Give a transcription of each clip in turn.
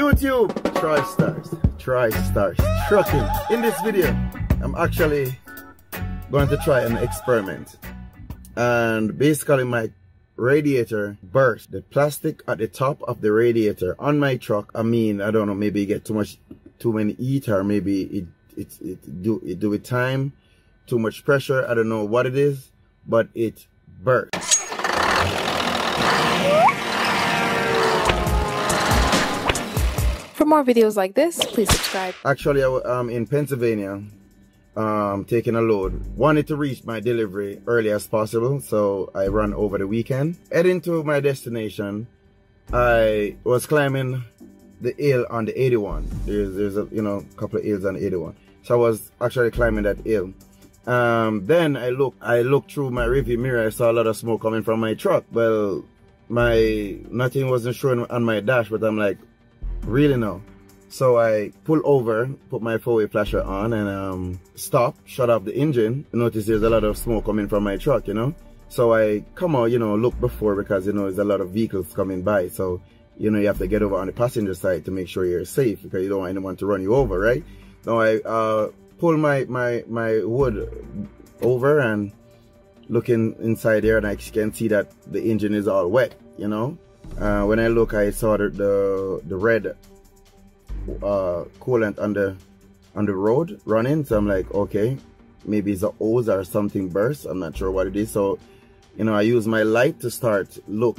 YouTube, TriStars trucking. In this video, I'm actually going to try an experiment, and basically my radiator burst. The plastic at the top of the radiator on my truck, I mean, I don't know, maybe you get too many heat, or maybe it do with time, too much pressure, I don't know what it is, but it burst. For more videos like this, please subscribe. Actually, I'm in Pennsylvania, taking a load. Wanted to reach my delivery early as possible, so I ran over the weekend. Heading to my destination, I was climbing the hill on the 81. There's a couple of hills on the 81, so I was actually climbing that hill. Then I looked through my rearview mirror. I saw a lot of smoke coming from my truck. Well, nothing wasn't showing on my dash, but I'm like, really no. So I pull over, put my four-way flasher on, and stop, shut off the engine. Notice there's a lot of smoke coming from my truck, So I come out, look before, because there's a lot of vehicles coming by. So, you have to get over on the passenger side to make sure you're safe, because you don't want anyone to run you over, right? So I pull my hood over and looking inside there, and I can see that the engine is all wet, when I look, I saw the red coolant on the road running. So I'm like, okay, maybe it's a hose or something burst. I'm not sure what it is. So, I use my light to start look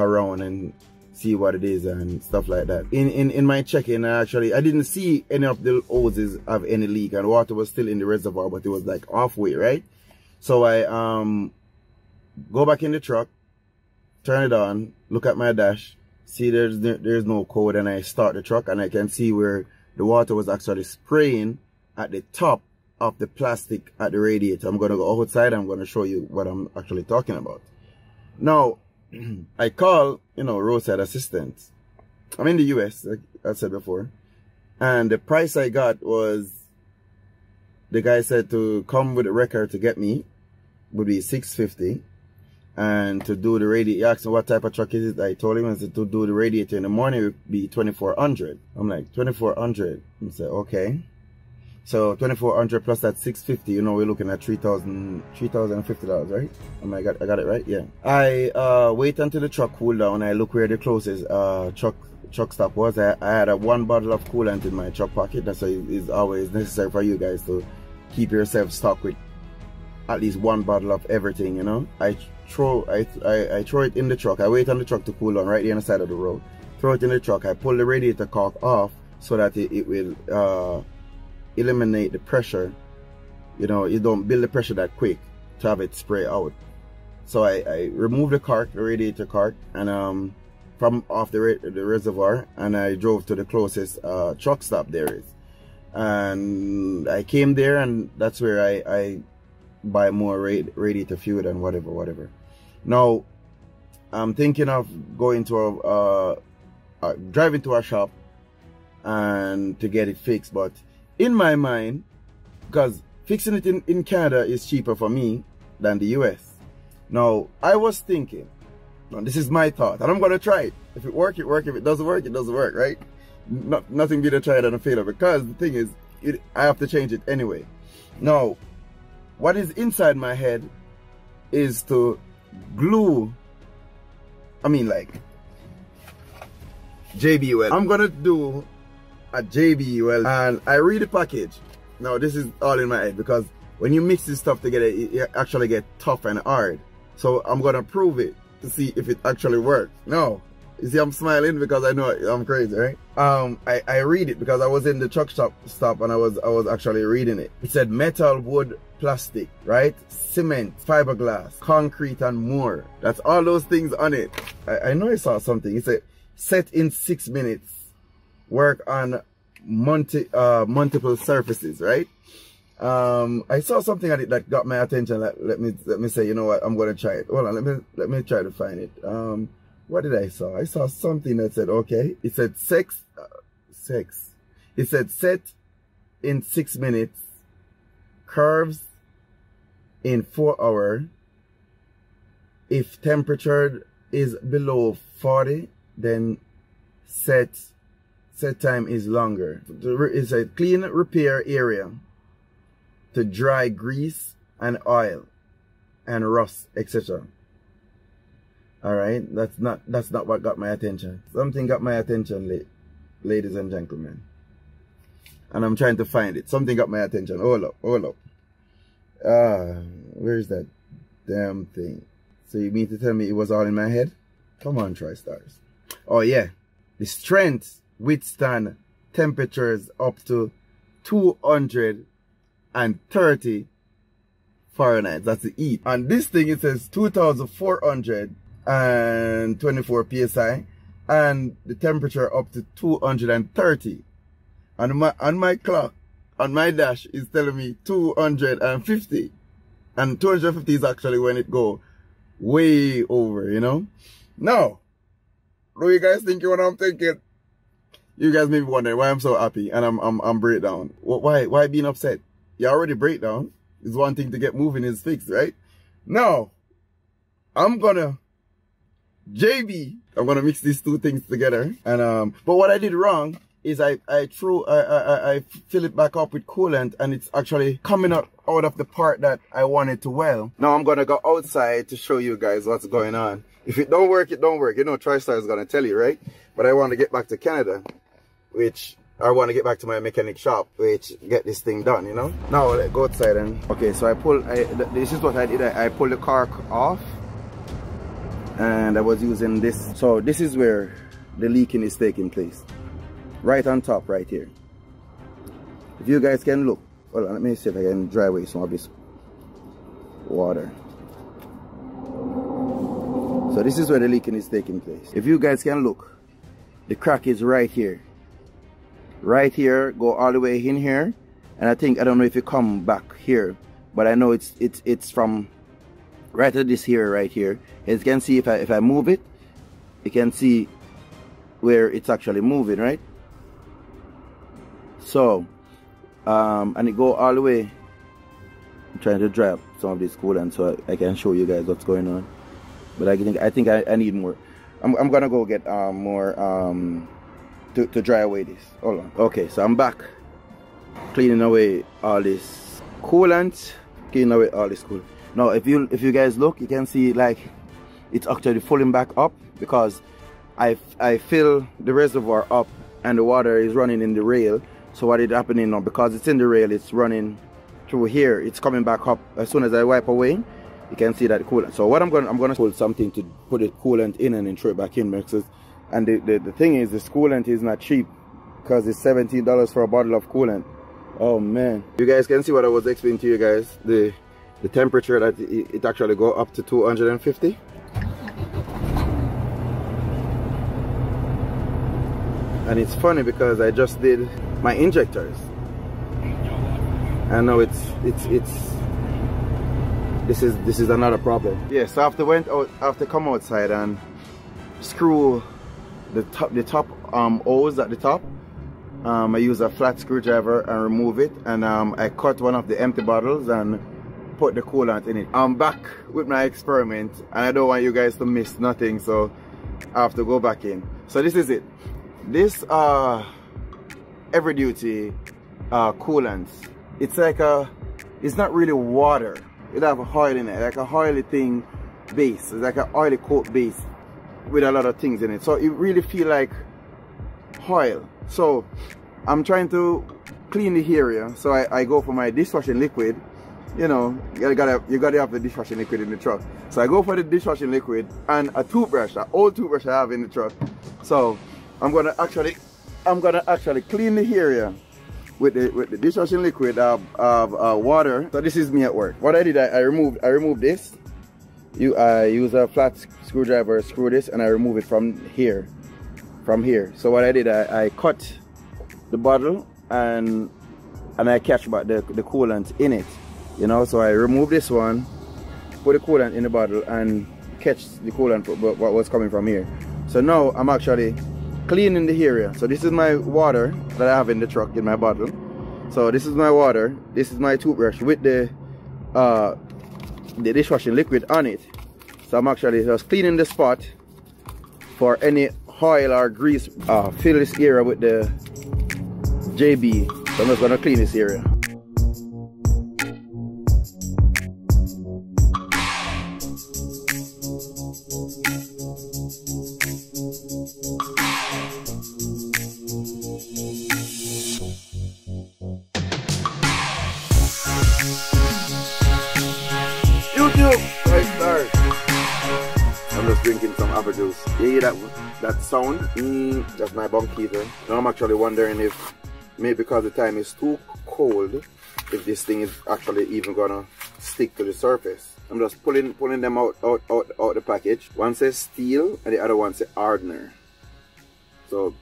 around and see what it is and stuff like that. In my check-in, I didn't see any of the hoses have any leak, and water was still in the reservoir, but it was like halfway, right? So I go back in the truck, turn it on, look at my dash, see there's no code, and I start the truck, and I can see where the water was actually spraying at the top of the plastic at the radiator. I'm going to go outside, I'm going to show you what I'm actually talking about. Now, I call, roadside assistance. I'm in the US, like I said before, and the price I got was, the guy said to come with a record to get me, would be $6.50. And to do the radiator, he asked me what type of truck is it. I told him, I said, to do the radiator in the morning it would be $2,400. I'm like, $2,400? I said, okay. So $2,400 plus that $650, we're looking at $3,050, right? I'm like, I got it right, yeah. I wait until the truck cool down. I look where the closest truck stop was. I had one bottle of coolant in my truck pocket. That's why it's always necessary for you guys to keep yourself stocked with at least one bottle of everything, I throw it in the truck. I wait on the truck to cool down right there on the side of the road. Throw it in the truck. I pull the radiator cork off so that it will eliminate the pressure. You don't build the pressure that quick to have it spray out. So I remove the radiator cork, and from off the reservoir, and I drove to the closest truck stop there is. And I came there, and that's where I buy more radiator fuel and whatever. Now I'm thinking of going to driving to a shop and to get it fixed, but in my mind, because fixing it in Canada is cheaper for me than the US. Now I was thinking, this is my thought, and I'm gonna try it. If it works, it works. If it doesn't work, it doesn't work, right? Nothing better tried than a failure, because the thing is, I have to change it anyway. Now, what is inside my head is to glue, J-B Weld. I'm gonna do a J-B Weld, and I read the package. Now this is all in my head, because when you mix this stuff together, it actually gets tough and hard. So I'm gonna prove it to see if it actually works. Now, you see I'm smiling because I know I'm crazy, right? I read it because I was in the truck stop and I was actually reading it. It said metal, wood, plastic, right? Cement, fiberglass, concrete, and more. That's all those things on it. I know I saw something. It said set in 6 minutes. Work on multiple surfaces, right? I saw something at it that got my attention. Let me say, you know what? I'm gonna try it. Hold on, let me try to find it. What did I saw? I saw something that said, okay. It said It said set in 6 minutes. Curves in 4 hours. If temperature is below 40, then set set time is longer. There is a clean repair area to dry grease and oil and rust, etc. Alright, that's not what got my attention. Something got my attention, ladies and gentlemen. And I'm trying to find it. Something got my attention. Hold up, hold up. Where's that damn thing? So you mean to tell me it was all in my head? Come on, TriStars. Oh yeah. The strengths withstand temperatures up to 230 Fahrenheit. That's the heat. And this thing, it says 2,424 psi, and the temperature up to 230. And my clock, on my dash, is telling me 250. And 250 is actually when it go way over, you know? Now, do you guys think what I'm thinking? You guys may be wondering why I'm so happy and I'm breakdown. Why being upset? You already breakdown. It's one thing to get moving, is fixed, right? Now, I'm gonna I'm gonna mix these two things together. And but what I did wrong is I fill it back up with coolant, and it's actually coming out of the part that I wanted to weld. Now I'm gonna go outside to show you guys what's going on. If it don't work, it don't work. You know, TriStar is gonna tell you, right? But I want to get back to Canada, which I want to get back to my mechanic shop, which get this thing done, you know. Now let's go outside and okay. So I pull. This is what I did. I pulled the cork off, and I was using this. So this is where the leaking is taking place. Right on top, right here. If you guys can look, hold on, let me see if I can dry away some of this water. So this is where the leaking is taking place. If you guys can look, the crack is right here. Right here, go all the way in here, and I think, I don't know if it come back here, but I know it's from right at this here, right here. As you can see, if I move it, you can see where it's actually moving, right? So, and it go all the way. I'm trying to dry up some of this coolant so I can show you guys what's going on. But I think I need more. I'm gonna go get more to dry away this. Hold on. Okay, so I'm back cleaning away all this coolant. Cleaning away all this coolant. Now, if you guys look, you can see like it's actually falling back up because I fill the reservoir up and the water is running in the rail. So what is happening now, because it's in the rail, it's running through here, it's coming back up. As soon as I wipe away, you can see that coolant. So what I'm gonna pull something to put the coolant in and then throw it back in, because and the thing is, this coolant is not cheap, because it's $17 for a bottle of coolant. Oh man, you guys can see what I was explaining to you guys, the temperature that it actually go up to 250. And it's funny because I just did my injectors. I know this is another problem. Yeah, so after come outside and screw the top O's at the top, I use a flat screwdriver and remove it, and I cut one of the empty bottles and put the coolant in it. I'm back with my experiment and I don't want you guys to miss nothing, so I have to go back in. So this is it. This every duty coolant, it's like it's not really water, it have oil in it, like a oily thing base. It's like an oily coat base with a lot of things in it, so it really feel like oil. So I'm trying to clean the area, so I go for my dishwashing liquid. You know, you gotta have the dishwashing liquid in the truck, so I go for the dishwashing liquid and a toothbrush, an old toothbrush I have in the truck. So I'm gonna actually clean the area with the dishwashing liquid of water. So this is me at work. What I did, I removed this. I use a flat screwdriver, screw this, and I remove it from here. So what I did, I cut the bottle and I catch back the coolant in it. You know, so I remove this one, put the coolant in the bottle, and catch the coolant what was coming from here. So now I'm actually cleaning the area. So this is my water that I have in the truck, in my bottle. So this is my water, this is my toothbrush with the dishwashing liquid on it. So I'm actually just cleaning the spot for any oil or grease, fill this area with the JB. So I'm just gonna clean this area. I'm just drinking some apple juice. You hear that sound? That's my bunk heater. Now I'm actually wondering if, maybe because the time is too cold, if this thing is actually even gonna stick to the surface. I'm just pulling them out the package. One says steel and the other one says hardener. So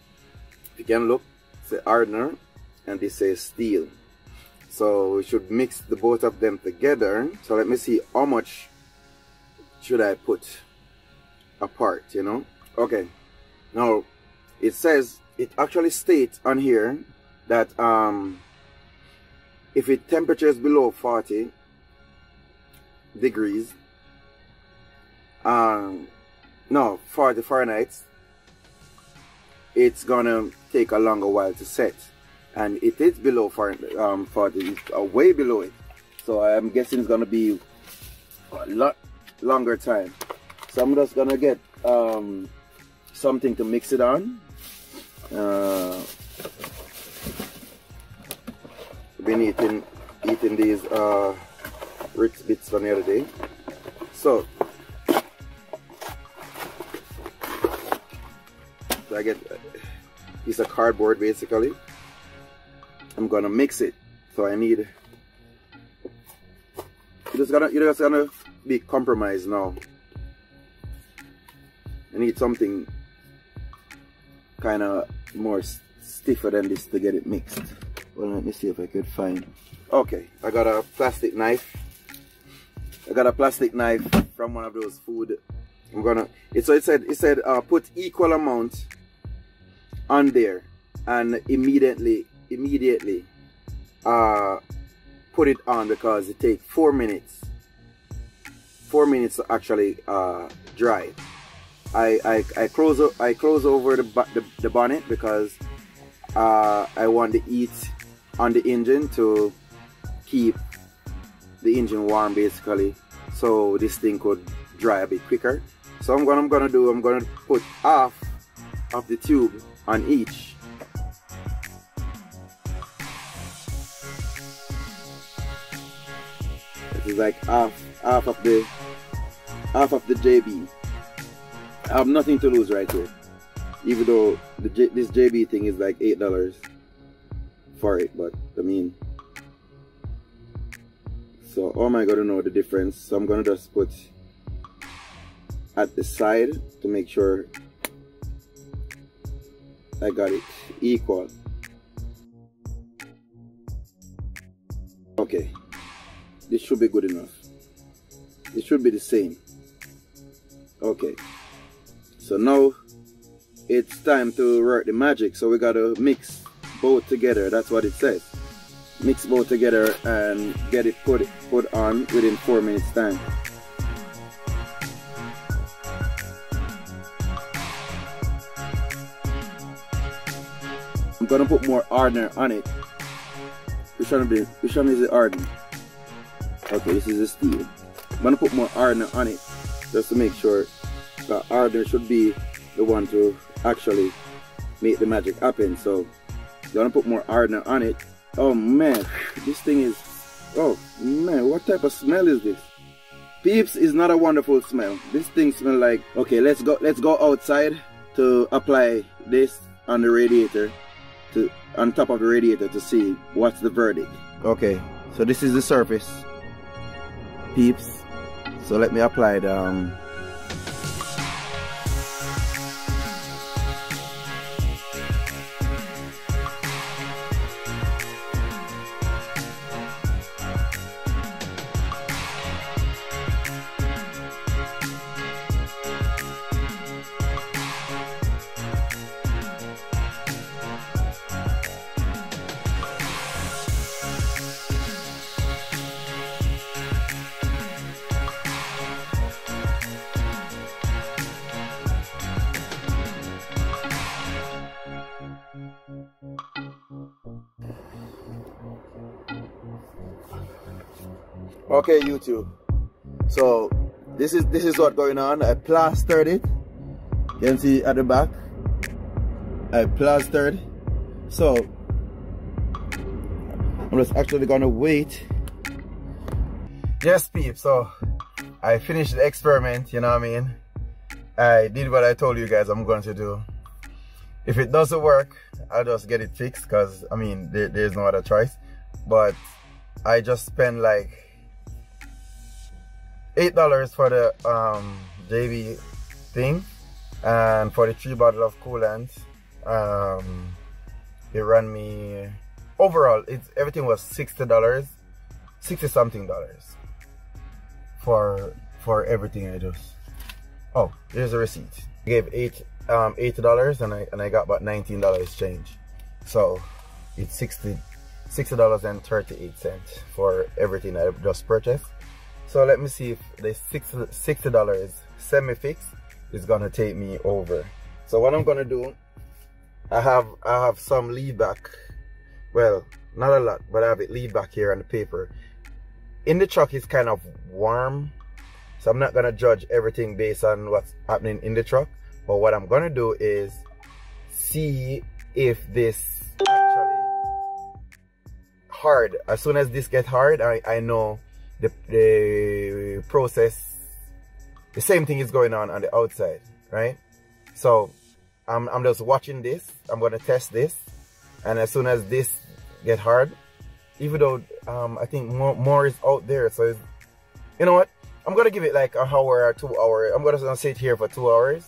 you can look, say hardener, and this says steel. So we should mix the both of them together. So let me see how much should I put apart, you know? Okay, now it says, it actually states on here that if it temperature is below 40 degrees, no, 40 Fahrenheit, it's gonna take a longer while to set. And it is below 40, way below it. So I'm guessing it's gonna be a lot longer time. So I'm just gonna get something to mix it on. Been eating these Ritz bits from the other day. So I get a piece of cardboard basically. I'm gonna mix it. So I need. You're just gonna be compromised now. I need something kind of more stiffer than this to get it mixed. Well, let me see if I could find. Okay, I got a plastic knife. I got a plastic knife from one of those food. I'm gonna. So it said put equal amount on there and immediately put it on, because it takes 4 minutes. 4 minutes to actually dry. I close over the bonnet because I want the heat on the engine to keep the engine warm basically, so this thing could dry a bit quicker. So I'm gonna put half of the tube on each. This is like half of the JB. I have nothing to lose right here, even though this JB thing is like $8 for it, but I mean, so oh my god, I don't know the difference. So I'm gonna just put at the side to make sure I got it equal. Okay, this should be good enough. It should be the same. Okay, so now it's time to work the magic. So we gotta mix both together. That's what it says. Mix both together and get it put on within 4 minutes time. I'm gonna put more hardener on it. Which one is the hardener? Okay, this is a steel. I'm gonna put more hardener on it just to make sure that hardener should be the one to actually make the magic happen. So I'm gonna put more hardener on it. Oh man, this thing is, oh man, what type of smell is this? Peeps is not a wonderful smell. This thing smells like, okay, let's go outside to apply this on the radiator, to on top of the radiator, to see what's the verdict. Okay, so this is the surface, peeps. So let me apply the Okay, YouTube. So this is what going on. I plastered it. You can see at the back. I plastered. So I'm just actually gonna wait. Yes, peeps. So I finished the experiment. You know what I mean? I did what I told you guys I'm going to do. If it doesn't work, I'll just get it fixed, because I mean there's no other choice. But I just spent like $8 for the J-B thing, and for the 3 bottles of coolant, they ran me overall. Everything was $60 something for everything. I just oh, there's a receipt. I gave $80 and I got about $19 change, so it's $60.38 for everything I just purchased. So let me see if the $60 semi-fix is gonna take me over. So what I'm gonna do, I have some lead back. Well, not a lot, but I have it lead back here on the paper. In the truck is kind of warm, so I'm not gonna judge everything based on what's happening in the truck. But what I'm gonna do is see if this actually hard. As soon as this gets hard, I know the process, the same thing is going on the outside, right? So I'm just watching this. I'm gonna test this, and as soon as this get hard, even though I think more is out there, so it's, you know what? I'm gonna give it like an hour or 2 hours. I'm gonna sit here for 2 hours.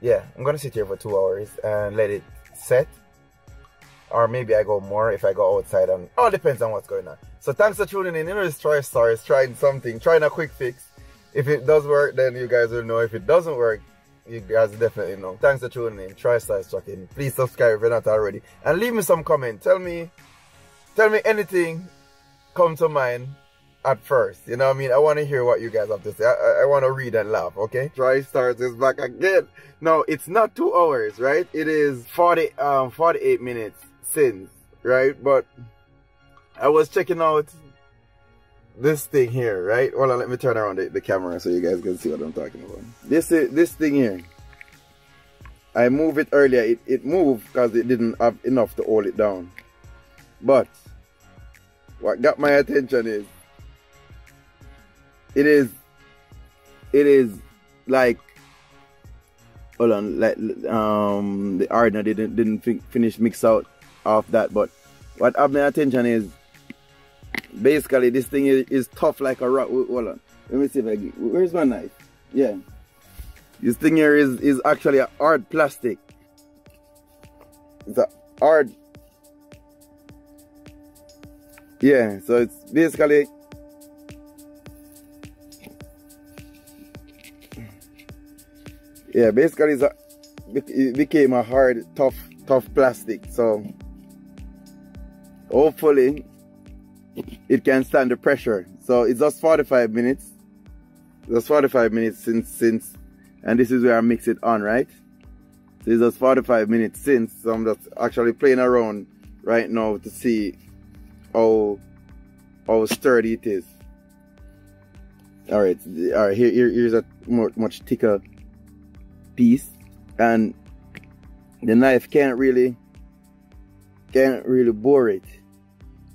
Yeah, I'm gonna sit here for 2 hours and let it set, or maybe I go more if I go outside. And all depends on what's going on. So thanks for tuning in. You know, this TriStars trying something, trying a quick fix. If it does work, then you guys will know. If it doesn't work, you guys definitely know. Thanks for tuning in. TriStars Trucking. Please subscribe if you're not already, and leave me some comment. Tell me anything come to mind at first. You know what I mean? I want to hear what you guys have to say. I want to read and laugh, okay? TriStars is back again. No, it's not 2 hours, right? It is 48 minutes since, right? But I was checking out this thing here, right? Hold on, let me turn around the camera so you guys can see what I'm talking about. This thing here, I moved it earlier. It moved because it didn't have enough to hold it down. But what got my attention is it is like, hold on, like the hardener didn't finish mix out of that. But what got my attention is basically this thing is tough like a rock. Hold on, let me see if I get, where's my knife? Yeah, this thing here is actually a hard plastic. It's a hard, yeah. So it's basically, yeah, basically it became a hard, tough plastic. So hopefully it can stand the pressure. So it's just 45 minutes. Just 45 minutes since, and this is where I mix it on, right? So it's just 45 minutes since. So I'm just actually playing around right now to see how sturdy it is. Alright, here's a much thicker piece, and the knife can't really bore it,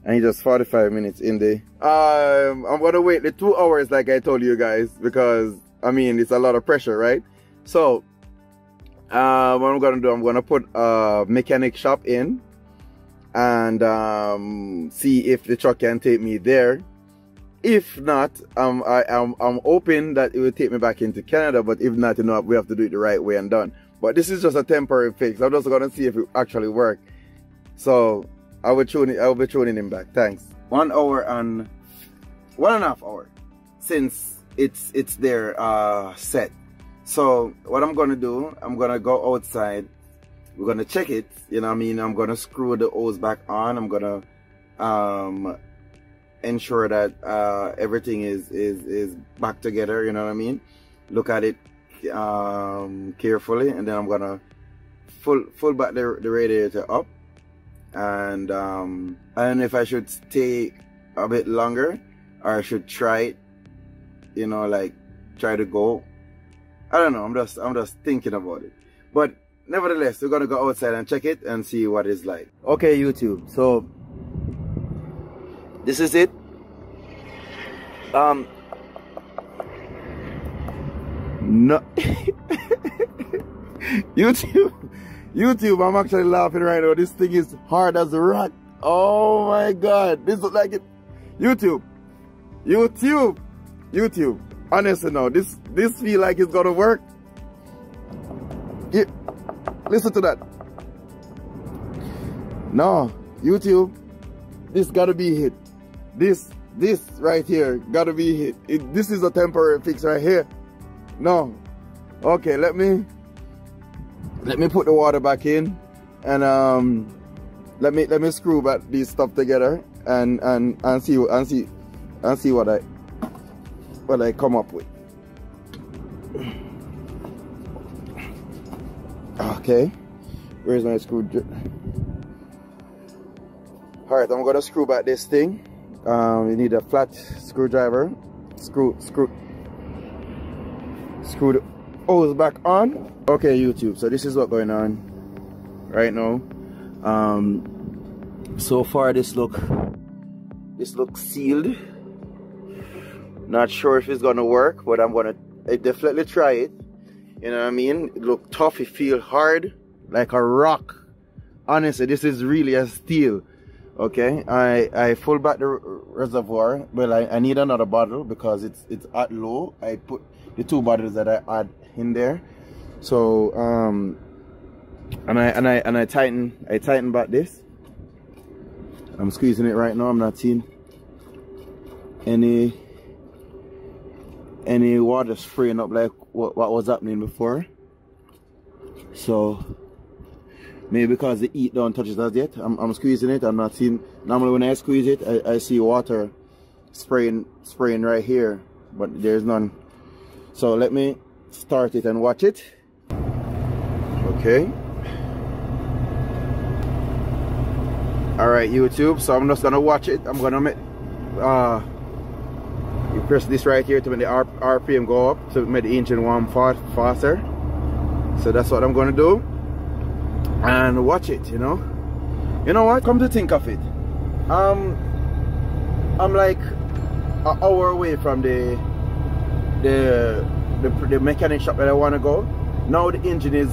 and it's just 45 minutes in there. I'm gonna wait the 2 hours like I told you guys, because I mean it's a lot of pressure, right? So what I'm gonna do, I'm gonna put a mechanic shop in and see if the truck can take me there. If not, I'm hoping that it will take me back into Canada. But if not, you know, we have to do it the right way and done. But this is just a temporary fix. I'm just gonna see if it actually works. So I will be tuning him back. Thanks. 1.5 hours since it's their set. So what I'm gonna do, I'm gonna go outside. We're gonna check it. You know what I mean? I'm gonna screw the hose back on. I'm gonna ensure that everything is back together. You know what I mean? Look at it carefully, and then I'm gonna full back the radiator up, and if I should stay a bit longer, or I should try it, you know, like try to go. I don't know, I'm just thinking about it. But nevertheless, we're gonna go outside and check it and see what it's like. Okay, YouTube, so this is it. No. YouTube, I'm actually laughing right now. This thing is hard as a rock. Oh my God, this looks like it. YouTube, honestly now, this feel like it's gonna work. Yeah. Listen to that. No, YouTube, this gotta be it. This right here gotta be it. This is a temporary fix right here. No, okay, let me put the water back in, and let me screw back these stuff together and see what I come up with. Okay, where's my screwdriver? All right, I'm gonna screw back this thing. You need a flat screwdriver. Screw the hose back on. Okay, YouTube, so this is what's going on right now. So far this looks sealed. Not sure if it's gonna work, but I definitely try it. You know what I mean? It look tough, it feel hard, like a rock. Honestly, this is really a steel. Okay, I full back the reservoir. Well, I need another bottle because it's at low. I put the two bottles that I add in there. So and I tighten back this. I'm squeezing it right now. I'm not seeing any water spraying up like what was happening before. So maybe because the heat don't touch it as yet. I'm squeezing it. I'm not seeing. Normally when I squeeze it, I see water spraying right here, but there's none. So let me start it and watch it. Okay. All right, YouTube. So I'm just gonna watch it. I'm gonna make. You press this right here to make the RPM go up to make the engine warm faster. So that's what I'm gonna do. And watch it, you know. You know what? Come to think of it, I'm like an hour away from the mechanic shop that I want to go. Now the engine is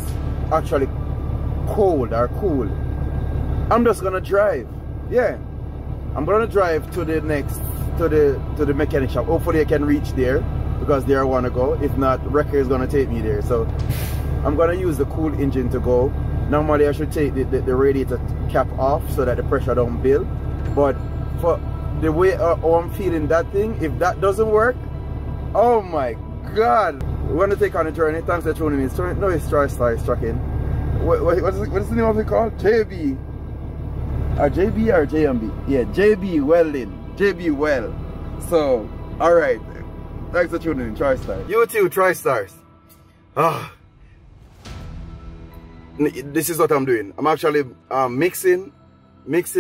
actually cool. I'm just gonna drive. Yeah, I'm gonna drive to the next to the mechanic shop. Hopefully I can reach there because there I want to go. If not, Wrecker is gonna take me there. So I'm gonna use the cool engine to go. Normally I should take the radiator cap off so that the pressure don't build, but for the way I'm feeling that thing, if that doesn't work, oh my God. We want to take on a journey. Thanks for tuning in. So, no, it's TriStars trucking. What's the name of it called? J-B. Or J-B or J-M-B? Yeah, J-B Welding. J-B Weld. So, alright. Thanks for tuning in. TriStars. You too, TriStars. Ah. This is what I'm doing. I'm actually mixing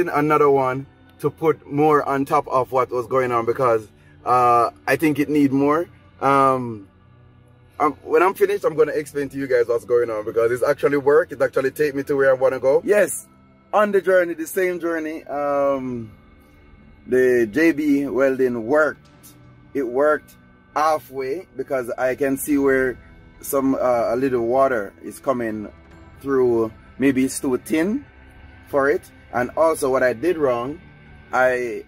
another one to put more on top of what was going on because I think it need more. When I'm finished, I'm gonna explain to you guys what's going on because it's actually work. It actually take me to where I wanna go. Yes, on the journey, the same journey. The JB Welding worked. It worked halfway because I can see where some a little water is coming through. Maybe it's too thin for it. And also what I did wrong, I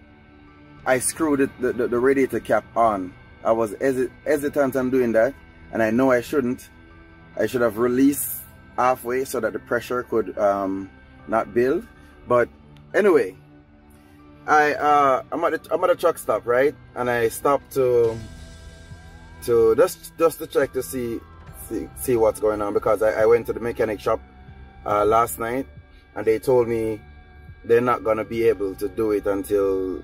screwed it, the radiator cap on. I was hesitant on doing that, and I know I shouldn't. I should have released halfway so that the pressure could not build. But anyway, I'm at a truck stop, right? And I stopped to just to check to see what's going on because I went to the mechanic shop last night and they told me they're not gonna be able to do it until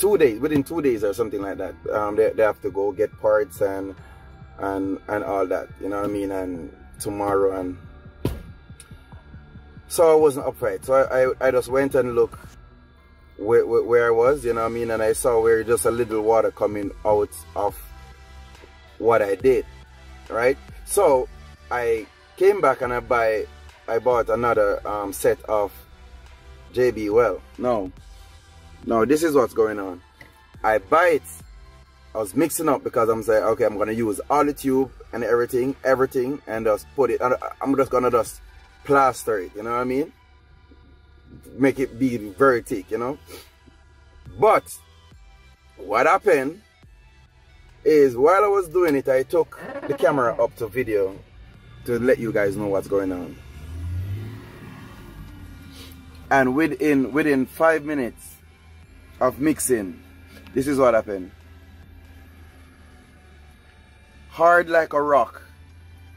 2 days, within 2 days or something like that. They have to go get parts and all that, you know what I mean, and tomorrow. And so I wasn't up for it, so I just went and looked where I was, you know what I mean, and I saw where just a little water coming out of what I did, right? So I came back and I bought another set of J-B Weld. No, this is what's going on. I buy it. I was mixing up because I'm saying, okay, I'm gonna use all the tube and everything, and just put it. I'm just gonna just plaster it, you know what I mean? Make it be very thick, you know. But what happened is while I was doing it, I took the camera up to video to let you guys know what's going on. And within 5 minutes of mixing, this is what happened. Hard like a rock,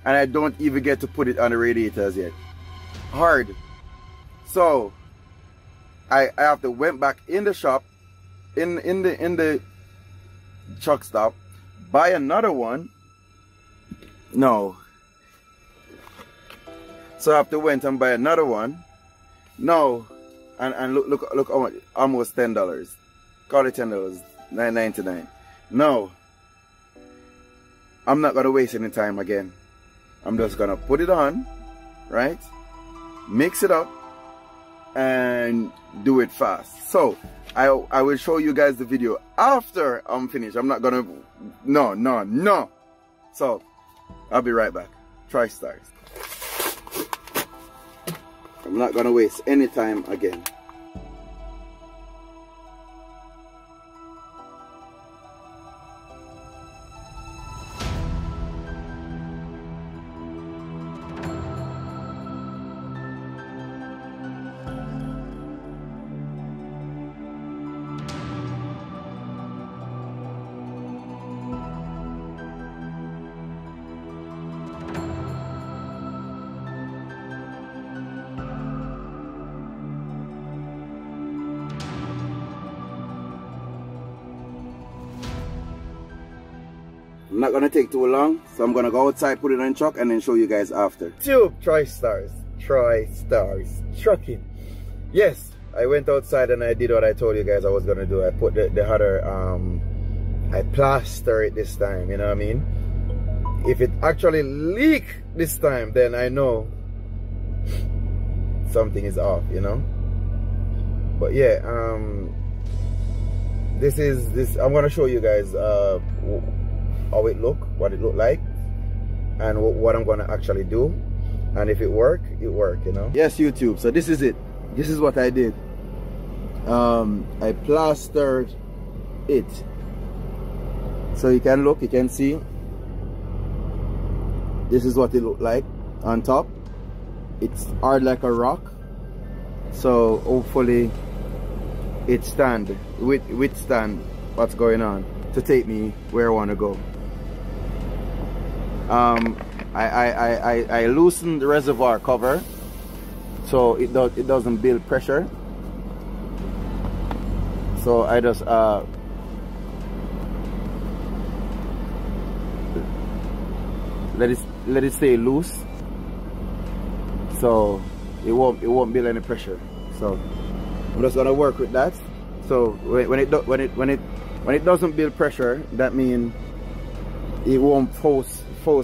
and I don't even get to put it on the radiators yet. Hard. So I have to went back in the shop, in the truck stop, buy another one. No. So I have to went and buy another one. No. And look almost $10. Call it $10, $9.99. No. I'm not gonna waste any time again. I'm just gonna put it on, right? Mix it up and do it fast. So I will show you guys the video after I'm finished. I'm not gonna, no. So I'll be right back. TriStars. I'm not gonna waste any time again. I'm not gonna take too long, so I'm gonna go outside, put it on truck, and then show you guys after. Tube TriStars trucking. Yes, I went outside and I did what I told you guys I was gonna do. I put the other, I plaster it this time. You know what I mean? If it actually leak this time, then I know something is off. You know? But yeah, this. I'm gonna show you guys. How it look, what it look like, and what I'm gonna actually do, and if it work, you know. Yes, YouTube, so this is it. This is what I did. I plastered it, so you can look, you can see. This is what it look like on top. It's hard like a rock, so hopefully it stand withstand what's going on to take me where I want to go. I loosened the reservoir cover so it doesn't build pressure. So I just let it stay loose so it won't build any pressure. So I'm just gonna work with that. So when it doesn't build pressure, that means it won't force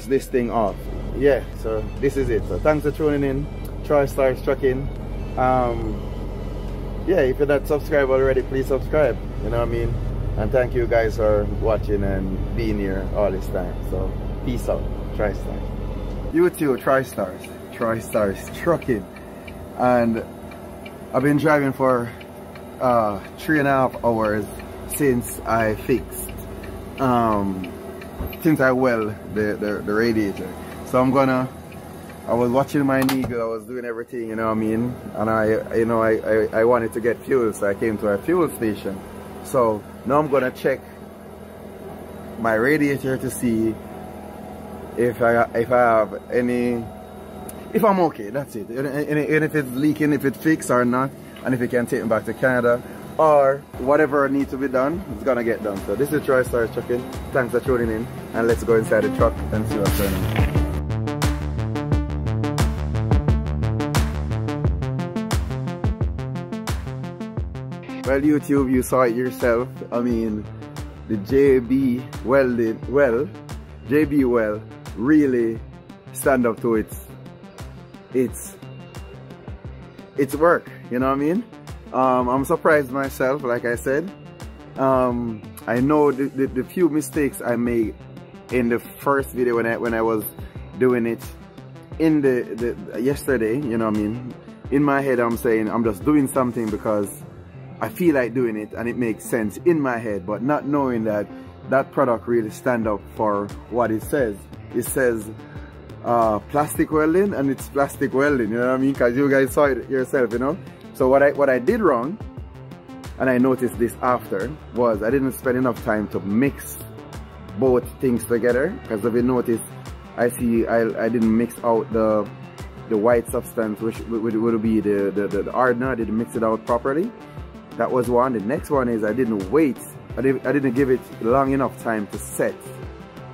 this thing off. Yeah, so this is it. So thanks for tuning in. TriStars trucking. Yeah, if you're not subscribed already, please subscribe, you know what I mean? And thank you guys for watching and being here all this time. So peace out. TriStars. YouTube TriStars trucking. And I've been driving for 3.5 hours since I fixed since I weld the radiator. So I was watching my Negro, I was doing everything, you know what I mean? And I wanted to get fuel, so I came to a fuel station. So now I'm gonna check my radiator to see if I have any, if I'm okay, that's it. And if it's leaking, if it fixed or not, and if it can take me back to Canada, or whatever needs to be done, it's gonna get done. So this is TriStars trucking. Thanks for tuning in, and let's go inside the truck and see what's going on. Well, YouTube, you saw it yourself. I mean, the J-B Weld really stand up to its work, you know what I mean? I'm surprised myself, like I said. I know the few mistakes I made in the first video when I was doing it in the yesterday, you know what I mean? In my head I'm saying I'm just doing something because I feel like doing it and it makes sense in my head, but not knowing that that product really stand up for what it says. It says plastic welding, and it's plastic welding, you know what I mean? Because you guys saw it yourself, you know? So what I did wrong, and I noticed this after, was I didn't spend enough time to mix both things together, because if you notice, I didn't mix out the white substance, which would be the hardener. I didn't mix it out properly. That was one. The next one is I didn't wait. I didn't give it long enough time to set.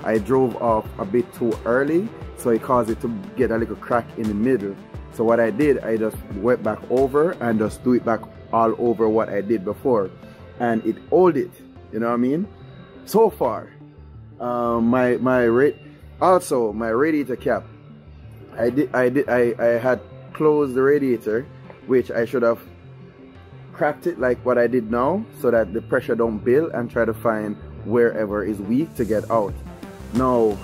I drove off a bit too early, so it caused it to get a little crack in the middle. So what I did, I just went back over and just do it back all over what I did before, and it held it, you know what I mean? So far, my radiator cap, I had closed the radiator, which I should have cracked it like what I did now, so that the pressure don't build and try to find wherever is weak to get out. Now,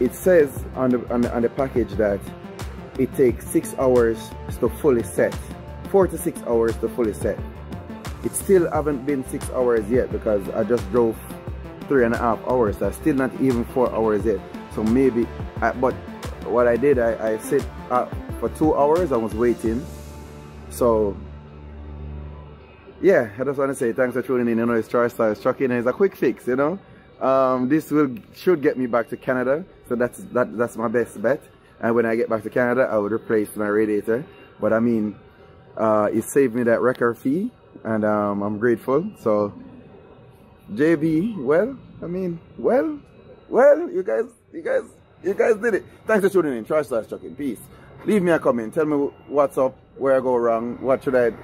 it says on the package that it takes 6 hours to fully set, 4 to 6 hours to fully set. It still haven't been 6 hours yet, because I just drove 3.5 hours. That's still not even 4 hours yet. So maybe, but what I did, I sit for 2 hours. I was waiting. So yeah, I just want to say thanks for tuning in. You know, it's TriStars trucking, and it's a quick fix, you know. This should get me back to Canada, so that's my best bet. And when I get back to Canada, I would replace my radiator. But I mean, it saved me that wrecker fee, and I'm grateful. So J-B, well, I mean, well, you guys did it. Thanks for tuning in. TroyStarz trucking. Peace. Leave me a comment. Tell me what's up, where I go wrong, what I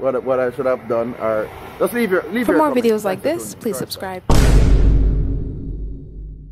should have done, or just leave your. For more videos like this, please subscribe.